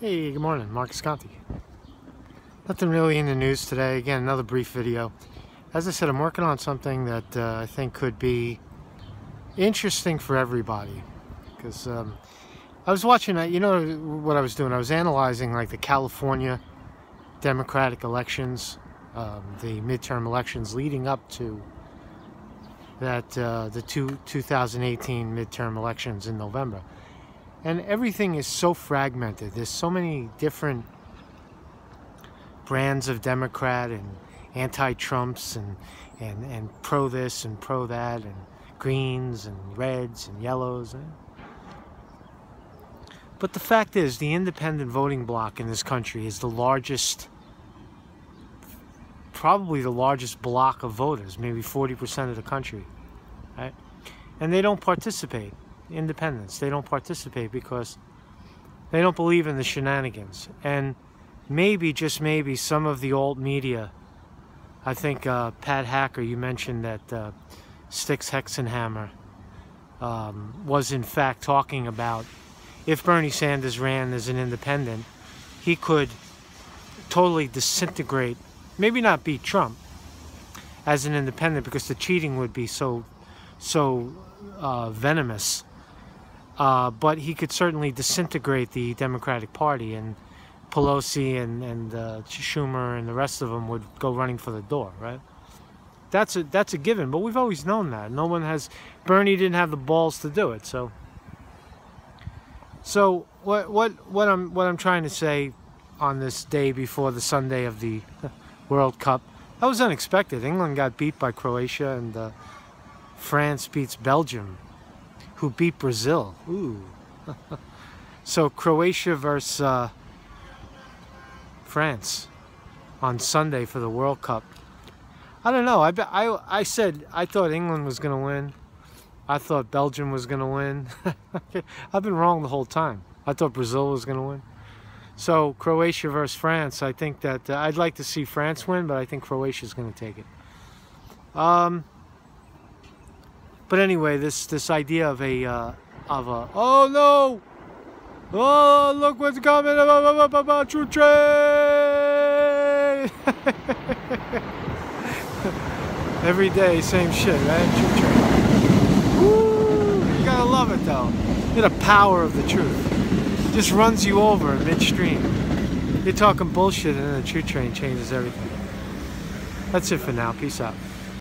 Hey, good morning, Marcus Conte. Nothing really in the news today. Again, another brief video. As I said, I'm working on something that I think could be interesting for everybody. Because I was watching, you know what I was doing? I was analyzing like the California Democratic elections, the midterm elections leading up to that, the 2018 midterm elections in November. And everything is so fragmented. There's so many different brands of Democrat and anti-Trumps and pro this and pro that and greens and reds and yellows. But the fact is, the independent voting bloc in this country is the largest, probably the largest bloc of voters, maybe 40% of the country, right? And they don't participate. Independents, they don't participate because they don't believe in the shenanigans. And maybe, just maybe, some of the alt media, I think Pat Hacker, you mentioned that Stix Hexenhammer was in fact talking about if Bernie Sanders ran as an independent, he could totally disintegrate, maybe not beat Trump as an independent, because the cheating would be so venomous. But he could certainly disintegrate the Democratic Party, and Pelosi and Schumer and the rest of them would go running for the door, right? That's a given, but we've always known that. No one has, Bernie didn't have the balls to do it. So what I'm trying to say on this day before the Sunday of the World Cup, that was unexpected. England got beat by Croatia, and France beats Belgium, who beat Brazil. Ooh. So Croatia versus France on Sunday for the World Cup. I don't know. I said I thought England was going to win. I thought Belgium was going to win. I've been wrong the whole time. I thought Brazil was going to win. So Croatia versus France. I think that I'd like to see France win, but I think Croatia's going to take it. But anyway, this idea of a oh no, oh look what's coming, choo train. Every day, same shit, right? Choo train. Woo! You gotta love it though. The power of the truth. It just runs you over in midstream. You're talking bullshit, and then the choo train changes everything. That's it for now. Peace out.